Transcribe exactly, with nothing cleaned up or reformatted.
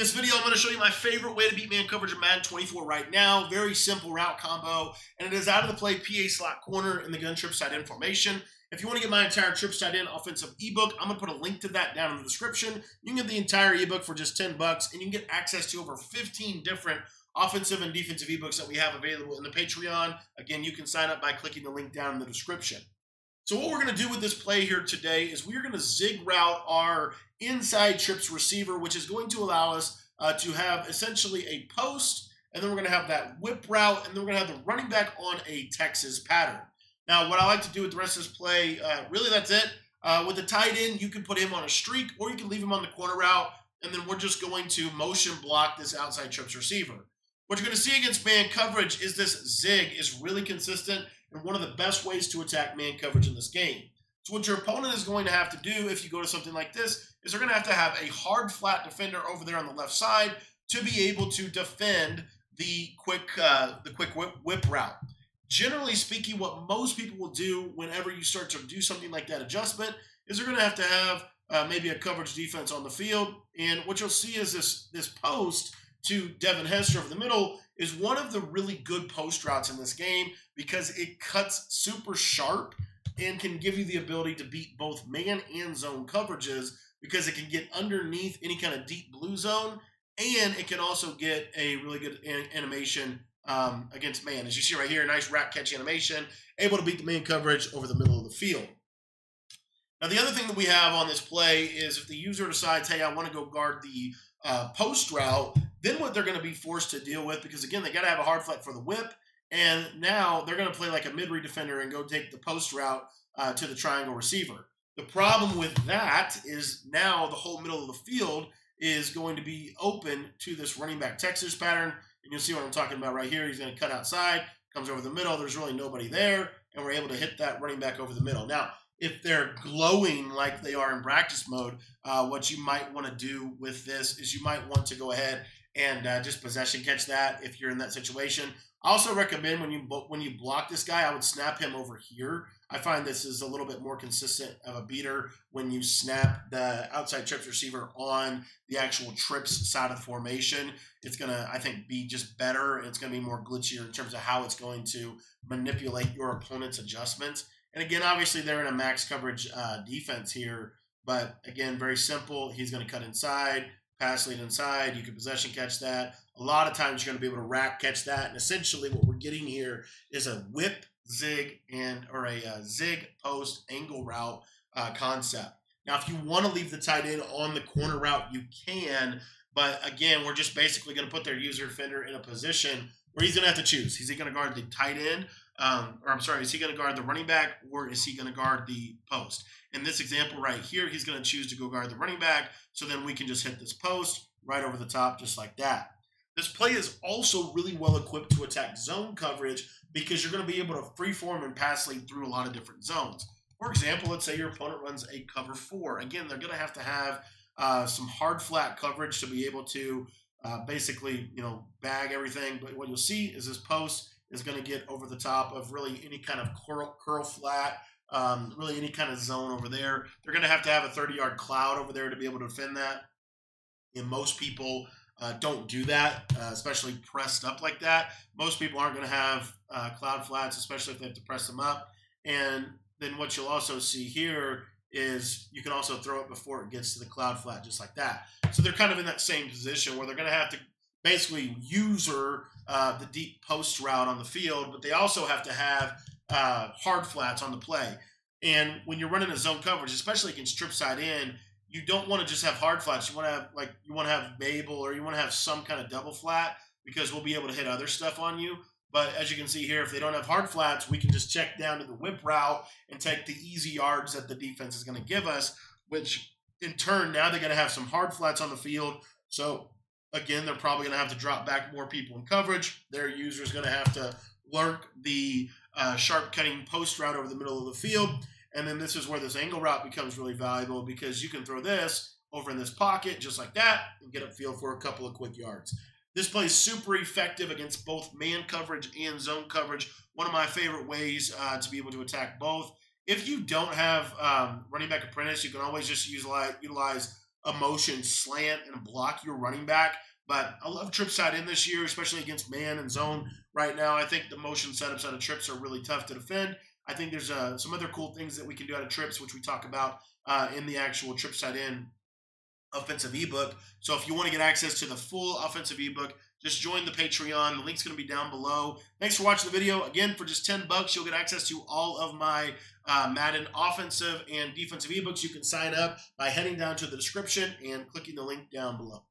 This video, I'm going to show you my favorite way to beat man coverage in Madden twenty-four right now. Very simple route combo, and it is out of the play P A slot corner in the gun trips tight end formation. If you want to get my entire trips tight end offensive ebook, I'm going to put a link to that down in the description. You can get the entire ebook for just ten bucks, and you can get access to over fifteen different offensive and defensive ebooks that we have available in the Patreon. Again, you can sign up by clicking the link down in the description. So what we're going to do with this play here today is we're going to zig route our inside trips receiver, which is going to allow us uh, to have essentially a post, and then we're going to have that whip route, and then we're going to have the running back on a Texas pattern. Now, what I like to do with the rest of this play, uh, really that's it. Uh, with the tight end, you can put him on a streak, or you can leave him on the corner route, and then we're just going to motion block this outside trips receiver. What you're going to see against man coverage is this zig is really consistent and one of the best ways to attack man coverage in this game. So what your opponent is going to have to do if you go to something like this is they're going to have to have a hard flat defender over there on the left side to be able to defend the quick uh, the quick whip, whip route. Generally speaking, what most people will do whenever you start to do something like that adjustment is they're going to have to have uh, maybe a coverage defense on the field. And what you'll see is this, this post to Devin Hester over the middle is one of the really good post routes in this game because it cuts super sharp and can give you the ability to beat both man and zone coverages because it can get underneath any kind of deep blue zone, and it can also get a really good an animation um, against man. As you see right here, a nice rack catch animation, able to beat the man coverage over the middle of the field. Now, the other thing that we have on this play is if the user decides, hey, I want to go guard the uh, post route, then what they're going to be forced to deal with, because again, they got to have a hard flat for the whip, and now they're going to play like a mid-read defender and go take the post route uh, to the triangle receiver. The problem with that is now the whole middle of the field is going to be open to this running back Texas pattern, and you'll see what I'm talking about right here. He's going to cut outside, comes over the middle. There's really nobody there, and we're able to hit that running back over the middle. Now, if they're glowing like they are in practice mode, uh, what you might want to do with this is you might want to go ahead and uh, just possession catch that if you're in that situation. I also recommend when you when you block this guy, I would snap him over here. I find this is a little bit more consistent of a beater when you snap the outside trips receiver on the actual trips side of the formation. It's going to, I think, be just better. It's going to be more glitchier in terms of how it's going to manipulate your opponent's adjustments. And again, obviously, they're in a max coverage uh, defense here. But again, very simple. He's going to cut inside, pass lead inside, you can possession catch that. A lot of times you're going to be able to rack catch that, and essentially what we're getting here is a whip, zig, and or a uh, zig post angle route uh, concept. Now, if you want to leave the tight end on the corner route, you can, but again, we're just basically going to put their user defender in a position where he's going to have to choose. Is he going to guard the tight end, um, or I'm sorry, is he going to guard the running back, or is he going to guard the post? In this example right here, he's going to choose to go guard the running back, so then we can just hit this post right over the top just like that. This play is also really well equipped to attack zone coverage because you're going to be able to freeform and pass lead through a lot of different zones. For example, let's say your opponent runs a cover four. Again, they're going to have to have uh, some hard flat coverage to be able to uh, basically, you know, bag everything. But what you'll see is this post is going to get over the top of really any kind of curl, curl flat, Um, really any kind of zone over there. They're going to have to have a thirty-yard cloud over there to be able to defend that. And most people uh, don't do that, uh, especially pressed up like that. Most people aren't going to have uh, cloud flats, especially if they have to press them up. And then what you'll also see here is you can also throw it before it gets to the cloud flat, just like that. So they're kind of in that same position where they're going to have to basically user uh, the deep post route on the field, but they also have to have Uh, hard flats on the play. And when you're running a zone coverage, especially against trip side in, you don't want to just have hard flats. You want to have like you want to have Babel, or you want to have some kind of double flat, because we'll be able to hit other stuff on you. But as you can see here, if they don't have hard flats, we can just check down to the whip route and take the easy yards that the defense is going to give us, which in turn now they're going to have some hard flats on the field. So again, they're probably going to have to drop back more people in coverage. Their user is going to have to lurk the uh, sharp cutting post route over the middle of the field. And then this is where this angle route becomes really valuable, because you can throw this over in this pocket just like that and get upfield for a couple of quick yards. This play is super effective against both man coverage and zone coverage. One of my favorite ways uh, to be able to attack both. If you don't have um, running back apprentice, you can always just utilize, utilize emotion slant and block your running back. But I love trips tied in this year, especially against man and zone right now. I think the motion setups out of trips are really tough to defend. I think there's uh, some other cool things that we can do out of trips, which we talk about uh, in the actual trips tied in offensive ebook. So if you want to get access to the full offensive ebook, just join the Patreon. The link's going to be down below. Thanks for watching the video. Again, for just ten bucks, you'll get access to all of my uh, Madden offensive and defensive ebooks. You can sign up by heading down to the description and clicking the link down below.